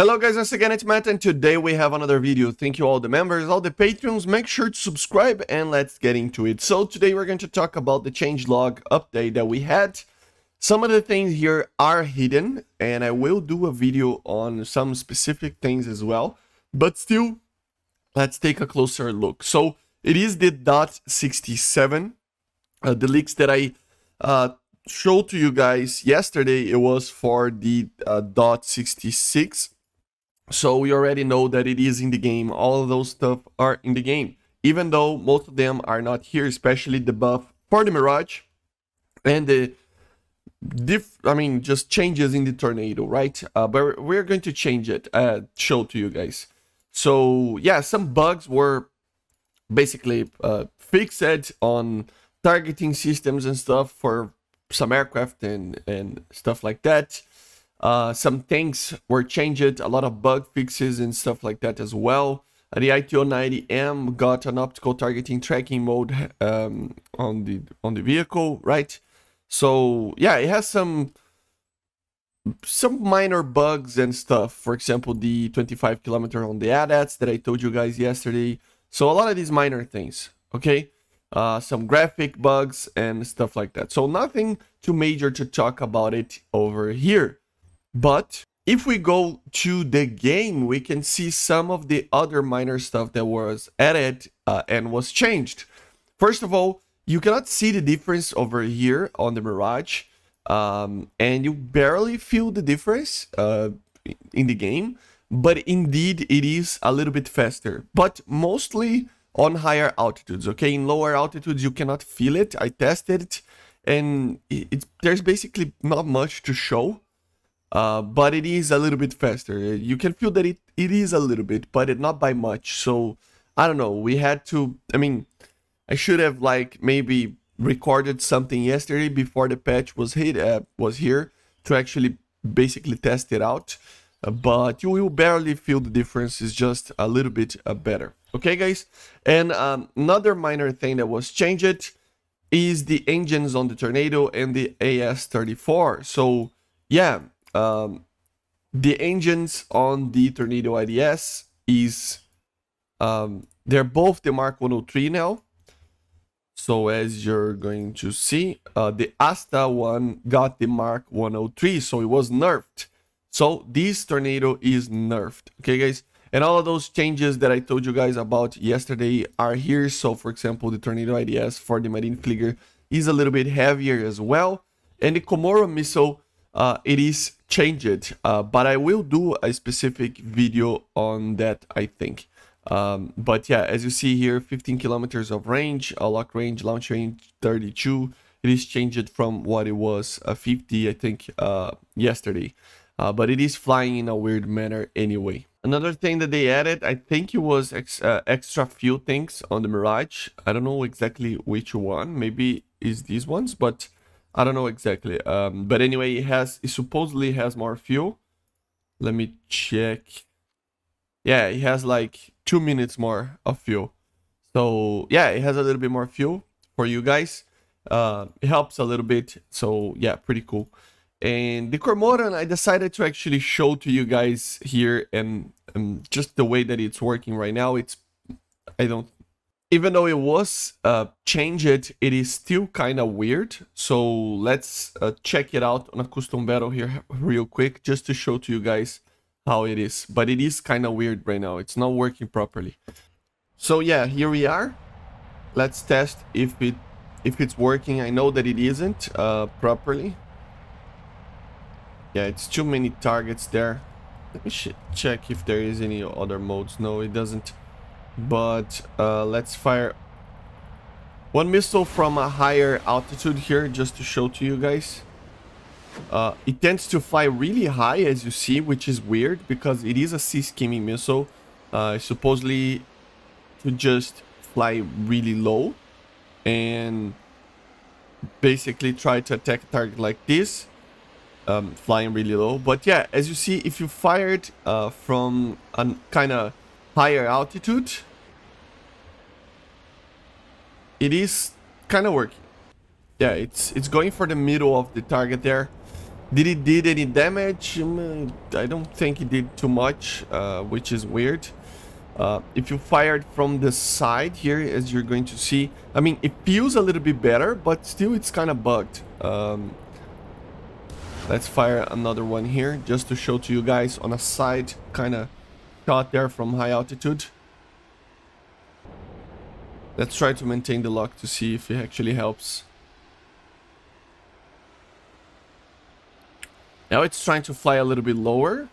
Hello guys, once again it's Matt and today we have another video. Thank you all the members, all the patrons, make sure to subscribe and let's get into it. So today we're going to talk about the changelog update that we had. Some of the things here are hidden and I will do a video on some specific things as well. But still, let's take a closer look. So it is the .67, the leaks that I showed to you guys yesterday, it was for the .66. So we already know that it is in the game. All of those stuff are in the game, even though most of them are not here, especially the buff for the Mirage and the just changes in the Tornado, right? But we're going to change it, show to you guys. So yeah, some bugs were basically fixed on targeting systems and stuff for some aircraft and stuff like that. Some things were changed, a lot of bug fixes and stuff like that as well. The ITO 90M got an optical targeting tracking mode on the vehicle, right? So yeah, it has some minor bugs and stuff. For example, the 25 km on the ADATS that I told you guys yesterday. So a lot of these minor things, okay? Some graphic bugs and stuff like that. So nothing too major to talk about it over here. But if we go to the game, we can see some of the other minor stuff that was added and was changed. First of all, you cannot see the difference over here on the Mirage, and you barely feel the difference in the game, but indeed it is a little bit faster, but mostly on higher altitudes, okay? In lower altitudes, you cannot feel it. I tested it, and there's basically not much to show. But it is a little bit faster. You can feel that it is a little bit, but not by much. So I don't know, we had to, I should have like maybe recorded something yesterday before the patch was here to actually basically test it out, but you will barely feel the difference. It's just a little bit better, okay guys? And another minor thing that was changed is the engines on the Tornado and the AS-34. so yeah, the engines on the Tornado IDS is they're both the Mark 103 now. So as you're going to see, the Asta one got the Mark 103, so it was nerfed. So this Tornado is nerfed, okay guys? And all of those changes that I told you guys about yesterday are here. So for example, the Tornado IDS for the Marienflieger is a little bit heavier as well, and the Komoro missile, it is changed, but I will do a specific video on that, I think. But yeah, as you see here, 15 km of range, a lock range, launch range 32. It is changed from what it was 50, I think, yesterday. But it is flying in a weird manner anyway. Another thing that they added, I think it was extra fuel tanks on the Mirage. I don't know exactly which one. Maybe it's these ones, but I don't know exactly, but anyway, it supposedly has more fuel. Let me check. Yeah, it has like 2 minutes more of fuel. So yeah, it has a little bit more fuel for you guys. It helps a little bit. So yeah, pretty cool. And the Komoro, I decided to actually show to you guys here, and just the way that it's working right now. Even though it was changed, it is still kind of weird. So let's check it out on a custom battle here real quick, just to show to you guys how it is. But it is kind of weird right now. It's not working properly. So yeah, here we are. Let's test if it's working. I know that it isn't properly. Yeah, it's too many targets there. Let me check if there is any other modes. No, it doesn't. But let's fire one missile from a higher altitude here just to show to you guys. It tends to fly really high, as you see, which is weird because it is a sea skimming missile, supposedly to just fly really low and basically try to attack a target like this, flying really low. But yeah, as you see, if you fired from a kind of higher altitude, it is kind of working. Yeah, it's going for the middle of the target there, Did it did any damage? I don't think it did too much, which is weird. If you fired from the side here, as you're going to see, I mean, it feels a little bit better, but still it's kind of bugged. Let's fire another one here just to show to you guys on a side kind of shot there from high altitude. Let's try to maintain the lock to see if it actually helps. Now it's trying to fly a little bit lower.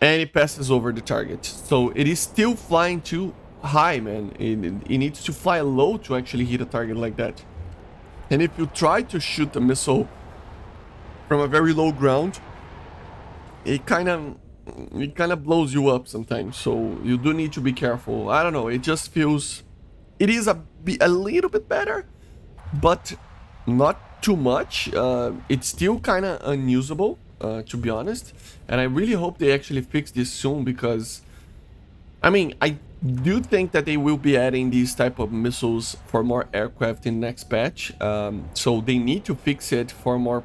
And it passes over the target. So it is still flying too high, man. It needs to fly low to actually hit a target like that. And if you try to shoot the missile from a very low ground, it kind of blows you up sometimes. So you do need to be careful. I don't know. It just feels, it is a little bit better, but not too much. It's still kind of unusable, to be honest. And I really hope they actually fix this soon, because I mean, I do think that they will be adding these type of missiles for more aircraft in next patch. So they need to fix it for more.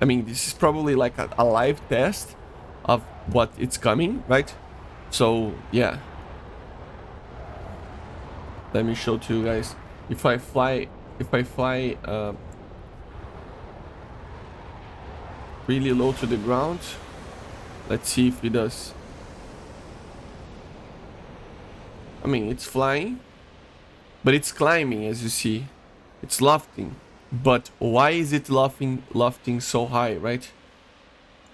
I mean, this is probably like a live test of what it's coming, right? So yeah, let me show to you guys. If I fly really low to the ground, let's see if it does. I mean, it's flying, but it's climbing, as you see. It's lofting. But why is it lofting so high, right?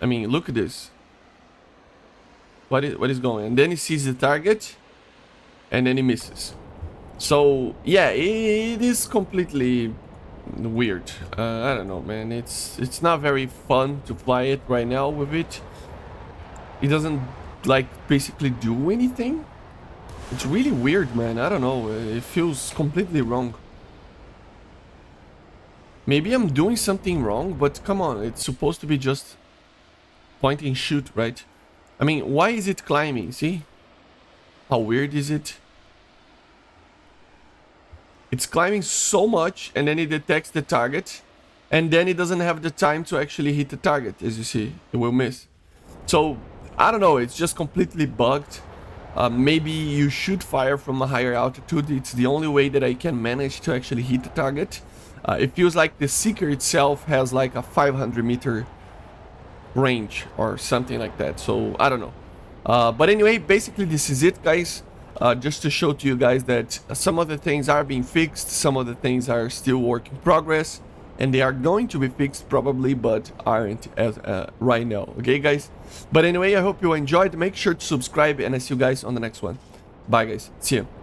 I mean, look at this. What is going on? And then he sees the target, and then he misses. So, yeah, it is completely weird. I don't know, man. It's not very fun to fly it right now with it. It doesn't, like, basically do anything. It's really weird, man. I don't know. It feels completely wrong. Maybe I'm doing something wrong, but come on. It's supposed to be just point and shoot, right? I mean, why is it climbing? See? How weird is it? It's climbing so much, and then it detects the target, and then it doesn't have the time to actually hit the target, as you see. It will miss. So, I don't know. It's just completely bugged. Maybe you should fire from a higher altitude. It's the only way that I can manage to actually hit the target. It feels like the Seeker itself has like a 500 meter range or something like that. So I don't know. But anyway, basically this is it, guys. Just to show to you guys that some of the things are being fixed. Some of the things are still work in progress. And they are going to be fixed probably, but aren't as right now. Okay, guys? But anyway, I hope you enjoyed. Make sure to subscribe, and I see you guys on the next one. Bye, guys. See you.